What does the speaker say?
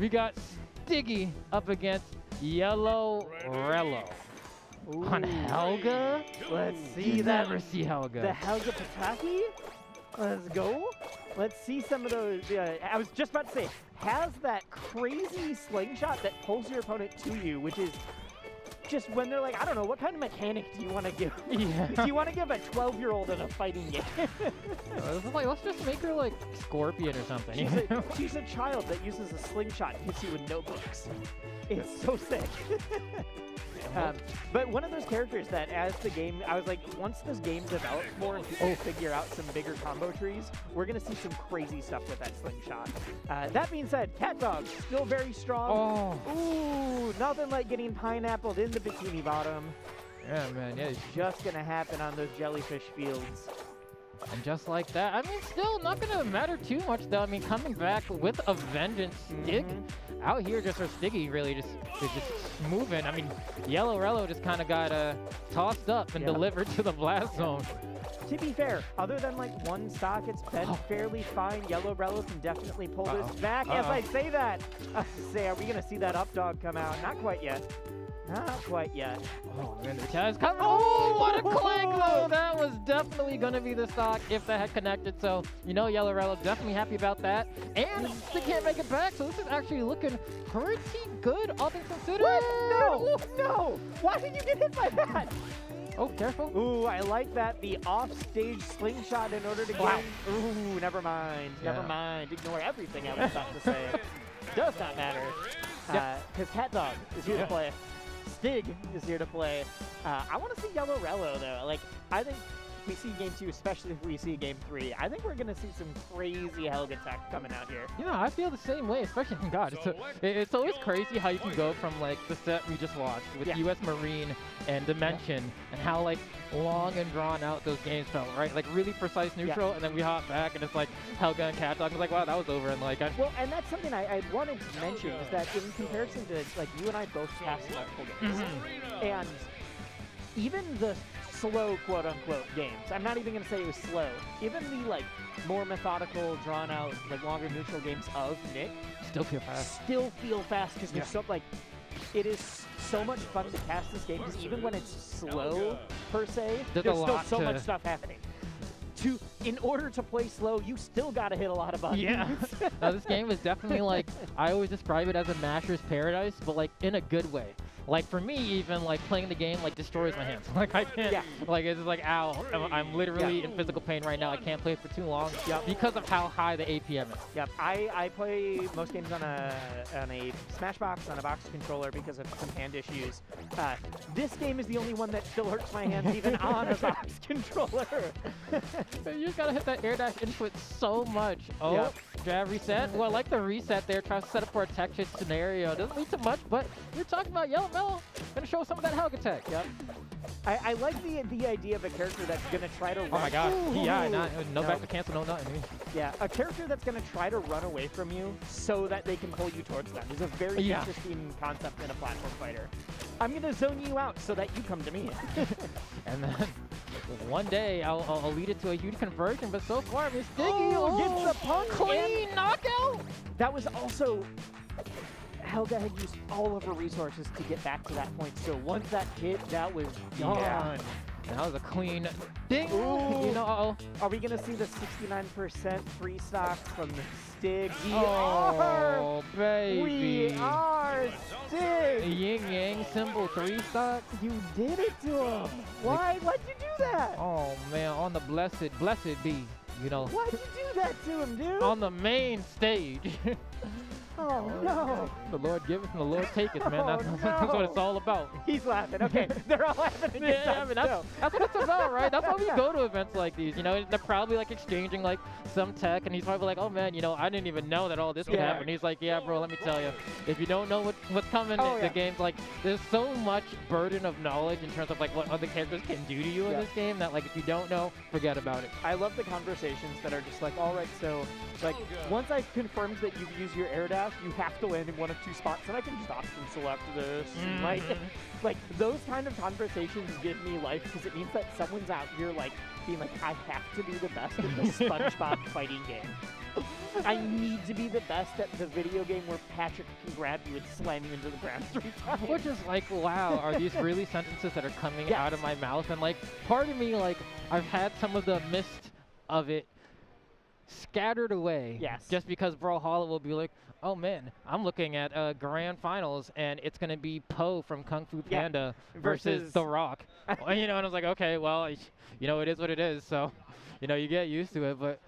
We got Stiyg up against YellowRello. Ooh. On Helga? Let's see. You never see Helga. The Helga Pataki? Let's go. Let's see some of those. I was just about to say, has that crazy slingshot that pulls your opponent to you, which is just when they're like, I don't know, what kind of mechanic do you want to give? Yeah. Do you want to give a 12-year-old in a fighting game? Like, let's just make her like Scorpion or something. She's a child that uses a slingshot and hits you with notebooks. It's so sick. But one of those characters that as the game, I was like, once this game develops more and people figure out some bigger combo trees, we're going to see some crazy stuff with that slingshot. That being said, CatDog, still very strong. Oh. Ooh, nothing like getting pineappled in the Bikini Bottom. Yeah, man. Yeah. It's just going to happen on those Jellyfish Fields. And just like that, I mean, still not going to matter too much, though. I mean, coming back with a vengeance, Stiyg out here, just for Stiyg, really just moving. I mean, YellowRello just kind of got tossed up and delivered to the blast zone. To be fair, other than like one stock, it's been fairly fine. YellowRello can definitely pull this back. As I say that, are we going to see that Up Dog come out? Not quite yet. Not quite yet. Oh, man, the Chaz cover. Oh, what a click, though. That was definitely going to be the stock if that had connected. So, you know, YellowRello definitely happy about that. And they can't make it back. So this is actually looking pretty good, all things considered. What? No, no. Why did you get hit by that? Oh, careful. Ooh, I like that. The offstage slingshot in order to get. Wow. Ooh, never mind. Yeah. Never mind. Ignore everything I was about to say. Does not matter. Because CatDog is here to play. Stiyg is here to play. I want to see YellowRello, though. Like, I think we see Game 2, especially if we see Game 3. I think we're going to see some crazy Helga tech coming out here. You know, I feel the same way, especially, God, it's always crazy how you can go from, like, the set we just watched with U.S. Marine and Dimension and how, like, long and drawn out those games felt, right? Like, really precise neutral, and then we hop back, and it's like Helga and CatDog. I was like, wow, that was over. And, like, well, and that's something I wanted to mention is that in comparison to, like, you and I both passed multiple games. And even the slow, quote-unquote, games. I'm not even going to say it was slow. Even the, like, more methodical, drawn-out, like, longer neutral games of Nick still feel fast. Still feel fast because there's so, like, it is so much fun to cast this game because even when it's slow, per se, there's still so much stuff happening. In order to play slow, you still gotta hit a lot of buttons. Yeah. Now, this game is definitely like, I always describe it as a masher's paradise, but like in a good way. Like for me, even like playing the game like destroys my hands. Like I can't, like it's just like, ow, I'm literally in physical pain right now. I can't play it for too long because of how high the APM is. Yep, I play most games on a Smashbox, on a box controller because of some hand issues. This game is the only one that still hurts my hands even on a box controller. You just gotta hit that air dash input so much. Oh, jab reset. Well, I like the reset there. Trying to set up for a tech chase scenario. Doesn't lead to much, but you're talking about YellowRello. Gonna show some of that Helga tech. Yep. I like the idea of a character that's gonna try to. Run. Oh my God. Yeah, no back to cancel, no nothing. Yeah, a character that's gonna try to run away from you so that they can pull you towards them is a very interesting concept in a platform fighter. I'm gonna zone you out so that you come to me. And then. One day, I'll lead it to a huge conversion, but so far, Stiyg gets the punch. Clean knockout! That was also... Helga had used all of her resources to get back to that point, so once that hit, that was gone. Yeah. That was a clean ding! Ooh. You know, are we going to see the 69% free stock from Stiyg? Oh, baby! We are Stiyg! Yin-yang symbol three stock. You did it to him! Why? Why'd you do that? Oh, man, on the blessed be, you know. Why'd you do that to him, dude? On the main stage. Oh, no. The Lord giveth and the Lord taketh, man. That's what it's all about. He's laughing. Okay, they're all laughing. I mean, that's what it's about, right? That's why we go to events like these. You know, they're probably like exchanging like some tech, and he's probably like, oh, man, you know, I didn't even know that all this could happen. He's like, yeah, bro, let me tell you. If you don't know what's coming, the game's like, there's so much burden of knowledge in terms of like what other characters can do to you in this game that like if you don't know, forget about it. I love the conversations that are just like, all right, so like once I confirmed that you've used your air dash, Catdog, you have to land in one of two spots, and I can just option select this. Mm-hmm. Like those kind of conversations give me life because it means that someone's out here like being like, I have to be the best in the SpongeBob fighting game. I need to be the best at the video game where Patrick can grab you and slam you into the ground 3 times. Which is like, wow, are these really sentences that are coming out of my mouth? And like, part of me, like, I've had some of the mist of it scattered away. Yes. Just because Brawlhalla will be like, oh man, I'm looking at grand finals and it's going to be Poe from Kung Fu Panda versus The Rock. You know, and I was like, okay, well, you know, it is what it is. So, you know, you get used to it, but